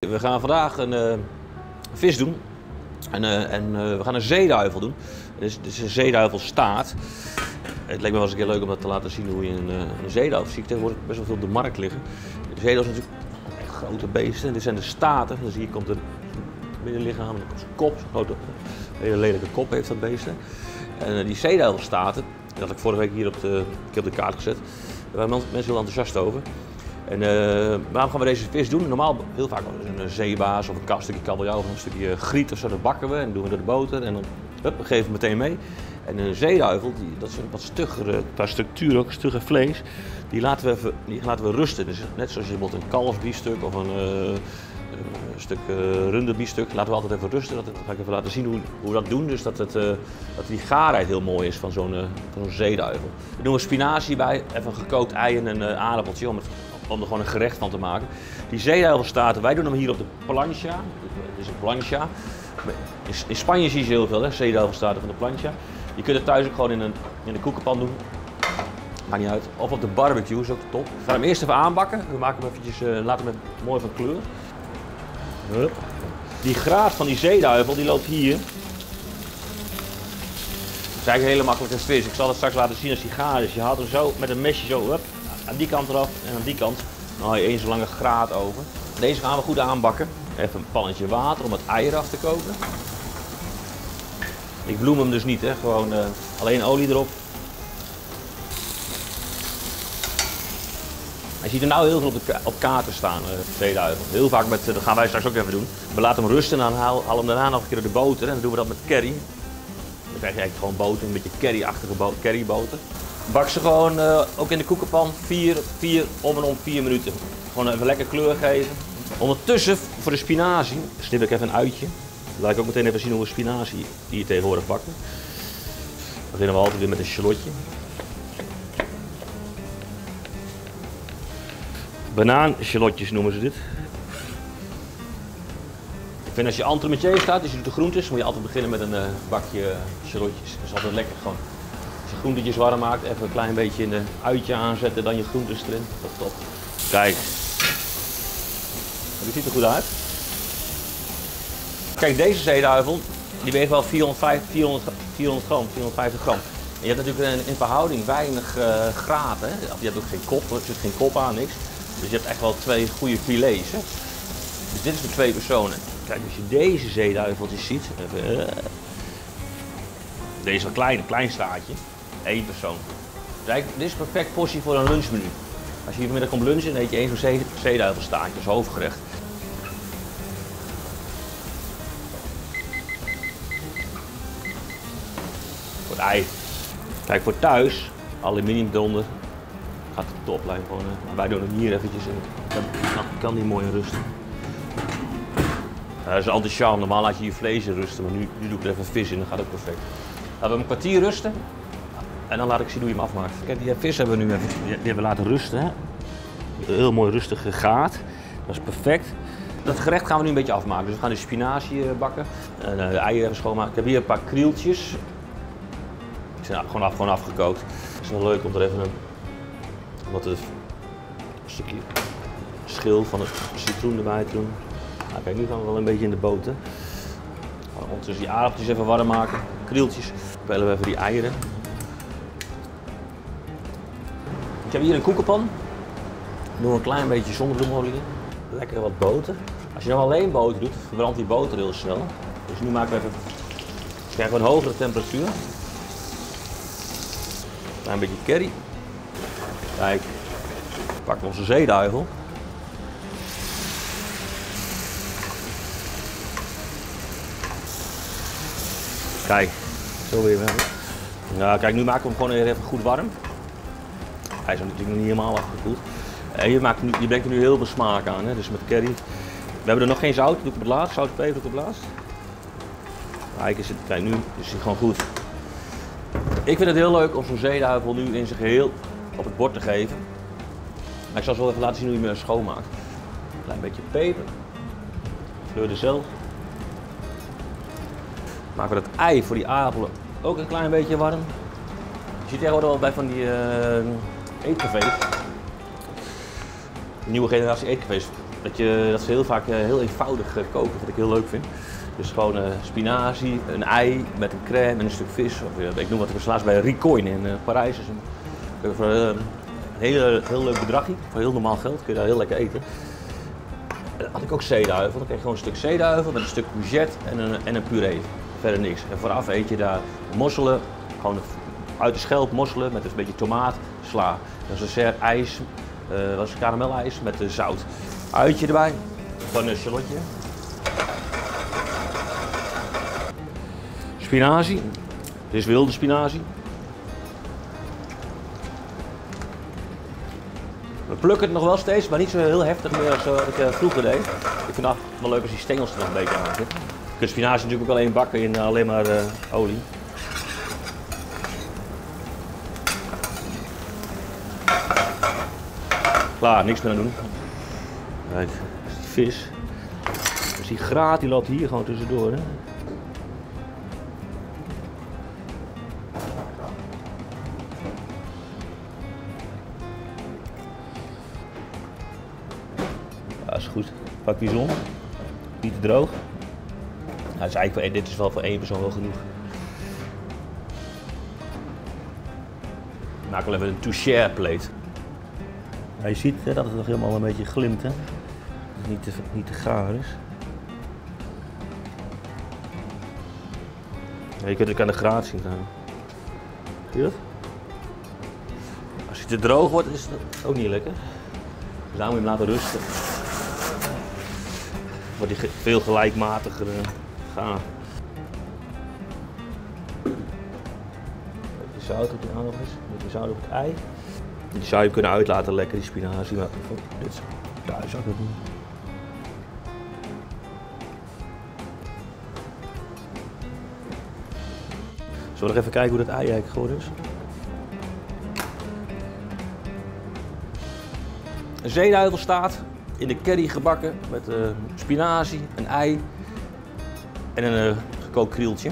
We gaan vandaag een vis doen en we gaan een zeeduivel doen. Dit is een zeeduivelstaart. Het leek me wel eens een keer leuk om dat te laten zien hoe je een zeeduivel ziet. Tegenwoordig best wel veel op de markt liggen. De zeeduivel zijn natuurlijk echt grote beesten. Dit zijn de staarten. Dus hier komt een binnenlichaam en dan komt zijn kop. Zo'n grote, hele lelijke kop heeft dat beest. En die zeeduivelstaarten, dat had ik vorige week hier op de kaart gezet. Daar waren mensen heel enthousiast over. En waarom gaan we deze vis doen? Normaal heel vaak een zeebaars of een kast, een stukje kabeljauw of een stukje griet of zo, dat bakken we en doen we door de boter en dan hup, we geven we meteen mee. En een zeeduivel, dat is een wat stuggere, qua structuur ook, stugger vlees, die laten we rusten. Dus net zoals je bijvoorbeeld een kalfsbiefstuk of een stuk runderbiefstuk, laten we altijd even rusten. Dat ga ik even laten zien hoe we dat doen, dus dat die gaarheid heel mooi is van zo'n zeeduivel. We doen er spinazie bij, even gekookt ei en een aardappeltje om er gewoon een gerecht van te maken. Die zeeduivelstaarten, wij doen hem hier op de plancha. Dit is een plancha. In Spanje zie je heel veel, hè? Zeeduivelstaarten van de plancha. Je kunt het thuis ook gewoon in de koekenpan doen. Maakt niet uit. Of op de barbecue, is ook top. We gaan hem eerst even aanbakken. We maken hem eventjes, laten hem even mooi van kleur. Hup. Die graad van die zeeduivel, die loopt hier. Dat is eigenlijk een hele makkelijke vis. Ik zal het straks laten zien als hij gaar is. Je haalt hem zo met een mesje zo, hup, aan die kant eraf en aan die kant. Dan haal je eens een lange graad over. Deze gaan we goed aanbakken. Even een pannetje water om het ei eraf te koken. Ik bloem hem dus niet, hè? Gewoon alleen olie erop. Je ziet er nou heel veel op kaarten staan, zeeduivel. Heel vaak met, dat gaan wij straks ook even doen. We laten hem rusten en dan halen hem daarna nog een keer door de boter. En dan doen we dat met curry. Dan krijg je eigenlijk gewoon boter, een beetje curryachtige curryboter. Bak ze gewoon ook in de koekenpan, om en om 4 minuten. Gewoon even lekker kleur geven. Ondertussen, voor de spinazie, snip ik even een uitje. Laat ik ook meteen even zien hoe we spinazie hier tegenwoordig bakken. Dan beginnen we altijd weer met een shallotje. Banaan-shallotjes noemen ze dit. Ik vind als je entremetier staat, dus je doet de groentes, moet je altijd beginnen met een bakje shallotjes. Dat is altijd lekker gewoon. Als je groentetjes warm maakt, even een klein beetje in een uitje aanzetten, dan je groentes erin. Dat is top. Kijk. Dit ziet er goed uit. Kijk, deze zeeduivel, die weegt wel 450 gram. En je hebt natuurlijk in verhouding weinig graad, hè? Je hebt ook geen kop, er zit geen kop aan, niks. Dus je hebt echt wel twee goede filets, hè? Dus dit is voor twee personen. Kijk, als je deze zeeduiveltjes ziet, even, deze is wel klein, een klein staartje. Eén persoon. Kijk, dit is een perfect portie voor een lunchmenu. Als je hier vanmiddag komt lunchen, dan eet je één zo'n zeeduivelstaartje als hoofdgerecht. Voor het ei. Kijk, voor thuis, aluminium eronder, gaat de toplijn gewoon. Wij doen hem hier eventjes in. Kan die mooi rusten. Dat is altijd charme. Normaal laat je je vlees in rusten, maar nu doe ik er even vis in, dan gaat het perfect. Laten we hem een kwartier rusten en dan laat ik zien hoe je hem afmaakt. Kijk, die vis hebben we nu even, die hebben we laten rusten. Hè? Heel mooi rustig gegaard. Dat is perfect. Dat gerecht gaan we nu een beetje afmaken. Dus we gaan nu spinazie bakken en de eieren even schoonmaken. Ik heb hier een paar krieltjes. Die zijn gewoon afgekookt. Het is wel leuk om er even een stukje schil van het citroen erbij te doen. Nou, kijk, nu gaan we wel een beetje in de boter. Ondertussen die aardappeltjes even warm maken, krieltjes. Pellen we even die eieren. Ik heb hier een koekenpan. Doe een klein beetje zonnebloemolie in. Lekker wat boter. Als je nou alleen boter doet, verbrandt die boter heel snel. Dus nu maken we even, krijgen we een hogere temperatuur. Klein beetje curry. Kijk, pak onze zeeduivel. Kijk, zo weer wel. Nou, kijk, nu maken we hem gewoon weer even goed warm. Hij is natuurlijk nog niet helemaal afgekoeld. En je brengt er nu heel veel smaak aan, hè? Dus met curry. We hebben er nog geen zout, doe ik op het laatst. Zout en peper op het laatst. Kijk, kijk, nu is hij gewoon goed. Ik vind het heel leuk om zo'n zeeduivel nu in zijn geheel op het bord te geven. Maar ik zal zo wel even laten zien hoe je hem schoonmaakt. Een klein beetje peper. Kleur er zelf. Maken we dat ei voor die aardappelen ook een klein beetje warm. Je ziet tegenwoordig wel bij van die eetcafés. nieuwe generatie eetcafés. Dat ze heel vaak heel eenvoudig koken, wat ik heel leuk vind. Dus gewoon spinazie, een ei met een crème en een stuk vis. Of, ik noem wat, ik was laatst bij Ricoin in Parijs. Dus voor een heel leuk bedragje, voor heel normaal geld, kun je daar heel lekker eten. En dan had ik ook zeeduiven. Dan kreeg je gewoon een stuk zeeduiven met een stuk courgette en een puree. Verder niks. En vooraf eet je daar mosselen, gewoon uit de schelp mosselen met dus een beetje tomaat, sla. Als dessert ijs, was karamellijs met zout. Uitje erbij, van een shallotje. Spinazie, dit is wilde spinazie. We plukken het nog wel steeds, maar niet zo heel heftig meer als wat ik vroeger deed. Ik vind het wel leuk als die stengels er nog een beetje aan zitten. Je kunt spinazie natuurlijk ook alleen bakken in alleen maar olie. Klaar, niks meer aan doen. Kijk, dat is die vis. Dus die graat die loopt hier gewoon tussendoor. Hè? Ja, is goed. Pak die zon. Niet te droog. Nou, dat is eigenlijk, dit is wel voor één persoon wel genoeg. Ik maak wel even een touchère plate. Ja, je ziet hè, dat het nog helemaal een beetje glimt, hè? Dat het niet te gaar is. Ja, je kunt het ook aan de graad zien gaan. Zie je dat? Als het te droog wordt, is het ook niet lekker. Dus daar moet je hem laten rusten. Dan wordt hij veel gelijkmatiger gaar. Een beetje zout op die aardappels, een beetje zout op het ei. Die zou je kunnen uitlaten, lekker die spinazie, maar dit thuis zou ik dat doen. Zullen we nog even kijken hoe dat ei eigenlijk geworden is? Een zeeduivelstaart in de curry gebakken met spinazie, een ei en een gekookt krieltje.